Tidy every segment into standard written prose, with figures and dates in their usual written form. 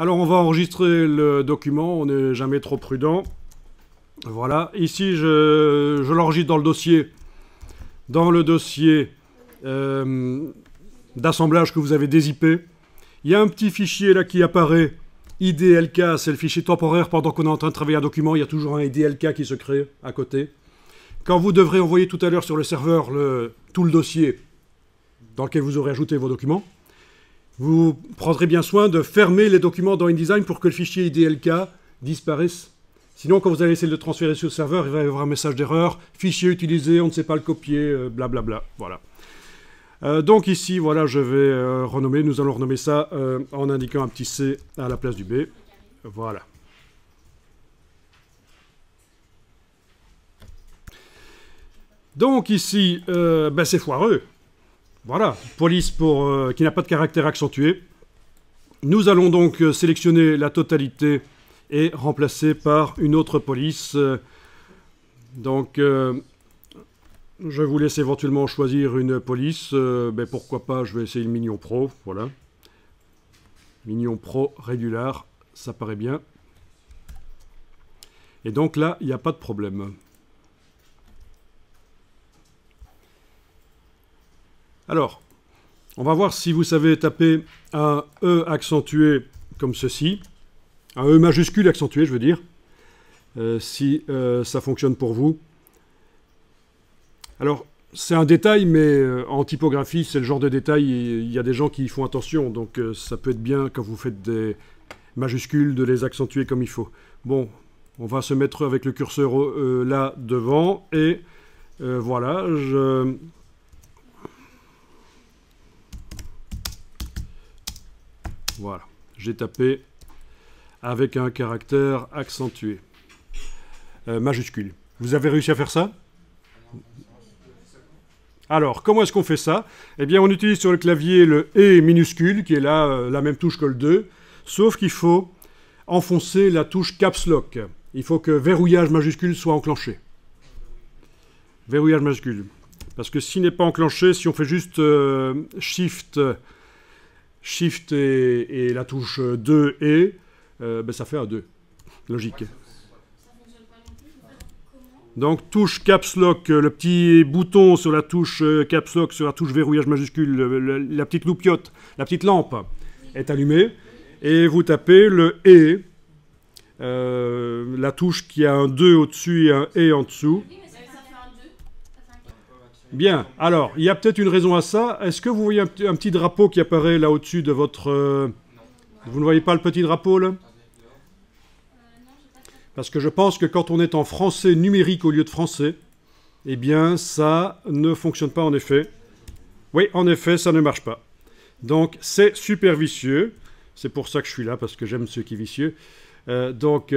Alors on va enregistrer le document, on n'est jamais trop prudent. Voilà, ici je l'enregistre dans le dossier, d'assemblage que vous avez dézippé. Il y a un petit fichier là qui apparaît, IDLK, c'est le fichier temporaire. Pendant qu'on est en train de travailler un document, il y a toujours un IDLK qui se crée à côté. Quand vous devrez envoyer tout à l'heure sur le serveur tout le dossier dans lequel vous aurez ajouté vos documents, vous prendrez bien soin de fermer les documents dans InDesign pour que le fichier IDLK disparaisse. Sinon, quand vous allez essayer de le transférer sur le serveur, il va y avoir un message d'erreur, fichier utilisé, on ne sait pas le copier, blablabla, voilà. Donc ici, voilà, je vais renommer, nous allons renommer ça en indiquant un petit C à la place du B, voilà. Donc ici, ben c'est foireux, voilà, police pour, qui n'a pas de caractère accentué. Nous allons donc sélectionner la totalité et remplacé par une autre police. Donc, je vous laisse éventuellement choisir une police. Ben pourquoi pas, je vais essayer le Minion Pro, voilà. Minion Pro régular, ça paraît bien. Et donc là, il n'y a pas de problème. Alors, on va voir si vous savez taper un E accentué comme ceci. Un E majuscule accentué, je veux dire, si ça fonctionne pour vous. Alors, c'est un détail, mais en typographie, c'est le genre de détail, il y a des gens qui y font attention, donc ça peut être bien, quand vous faites des majuscules, de les accentuer comme il faut. Bon, on va se mettre avec le curseur là, devant, et voilà, voilà, j'ai tapé avec un caractère accentué, majuscule. Vous avez réussi à faire ça? Alors, comment est-ce qu'on fait ça? Eh bien, on utilise sur le clavier le E minuscule, qui est là, la même touche que le 2, sauf qu'il faut enfoncer la touche Caps Lock. Il faut que verrouillage majuscule soit enclenché. Verrouillage majuscule. Parce que s'il n'est pas enclenché, si on fait juste Shift et la touche 2 E, ben ça fait un 2, logique. Donc touche Caps Lock, le petit bouton sur la touche Caps Lock, sur la touche verrouillage majuscule, la petite loupiote, la petite lampe est allumée, et vous tapez le « E », la touche qui a un 2 au-dessus et un « E » en dessous. Bien, alors, il y a peut-être une raison à ça. Est-ce que vous voyez un petit drapeau qui apparaît là au-dessus de votre... vous ne voyez pas le petit drapeau là ? Parce que je pense que quand on est en français numérique au lieu de français, eh bien, ça ne fonctionne pas en effet. Oui, en effet, ça ne marche pas. Donc, c'est super vicieux. C'est pour ça que je suis là, parce que j'aime ceux qui sont vicieux. Donc,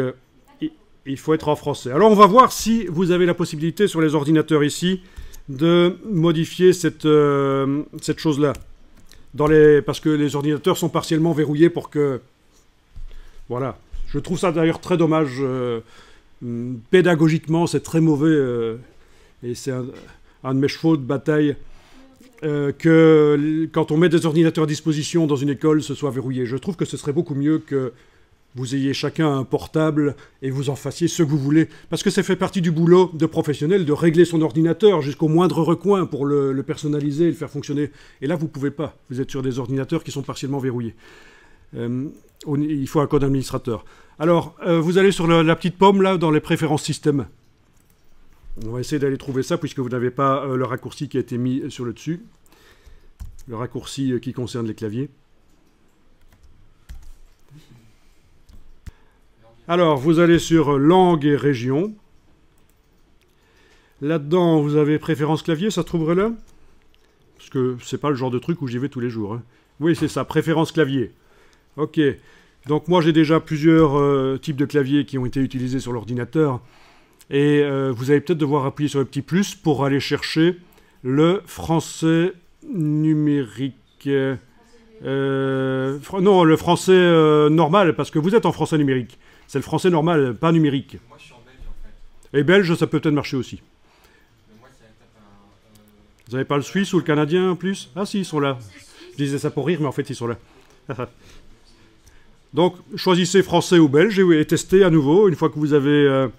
il faut être en français. Alors, on va voir si vous avez la possibilité sur les ordinateurs ici de modifier cette chose-là. Parce que les ordinateurs sont partiellement verrouillés pour que... Voilà. Je trouve ça d'ailleurs très dommage. Pédagogiquement, c'est très mauvais. Et c'est un de mes chevaux de bataille. Que quand on met des ordinateurs à disposition dans une école, ce soit verrouillé. Je trouve que ce serait beaucoup mieux que vous ayez chacun un portable et vous en fassiez ce que vous voulez. Parce que ça fait partie du boulot de professionnel de régler son ordinateur jusqu'au moindre recoin pour le personnaliser et le faire fonctionner. Et là, vous ne pouvez pas. Vous êtes sur des ordinateurs qui sont partiellement verrouillés. Il faut un code administrateur. Alors, vous allez sur la petite pomme, là, dans les préférences système. On va essayer d'aller trouver ça, puisque vous n'avez pas le raccourci qui a été mis sur le dessus. Le raccourci qui concerne les claviers. Alors, vous allez sur langue et région. Là-dedans, vous avez préférences clavier, ça se trouverait là? Parce que c'est pas le genre de truc où j'y vais tous les jours. Hein. Oui, c'est ça, préférences clavier. Ok, donc moi j'ai déjà plusieurs types de claviers qui ont été utilisés sur l'ordinateur et vous allez peut-être devoir appuyer sur le petit plus pour aller chercher le français numérique, non le français normal parce que vous êtes en français numérique, c'est le français normal, pas numérique. Moi je suis en belge en fait. Et belge ça peut peut-être marcher aussi. Mais moi, ça tape un, vous n'avez pas le suisse ou le canadien en plus? Ah si ils sont là, je disais ça pour rire mais en fait ils sont là. Donc choisissez français ou belge et testez à nouveau une fois que vous avez,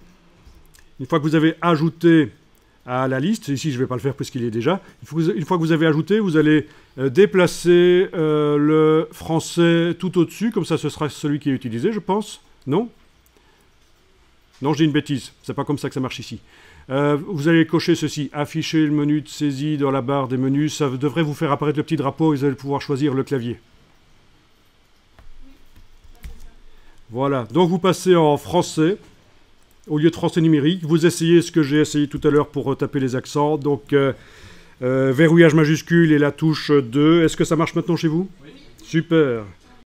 ajouté à la liste. Ici je ne vais pas le faire puisqu'il est déjà. Une fois que vous avez ajouté, vous allez déplacer le français tout au-dessus, comme ça ce sera celui qui est utilisé, je pense. Non ? Non, j'ai une bêtise, c'est pas comme ça que ça marche ici. Vous allez cocher ceci, afficher le menu de saisie dans la barre des menus, ça devrait vous faire apparaître le petit drapeau et vous allez pouvoir choisir le clavier. Voilà, donc vous passez en français, au lieu de français numérique, vous essayez ce que j'ai essayé tout à l'heure pour taper les accents, donc verrouillage majuscule et la touche 2, est-ce que ça marche maintenant chez vous ? Oui. Super.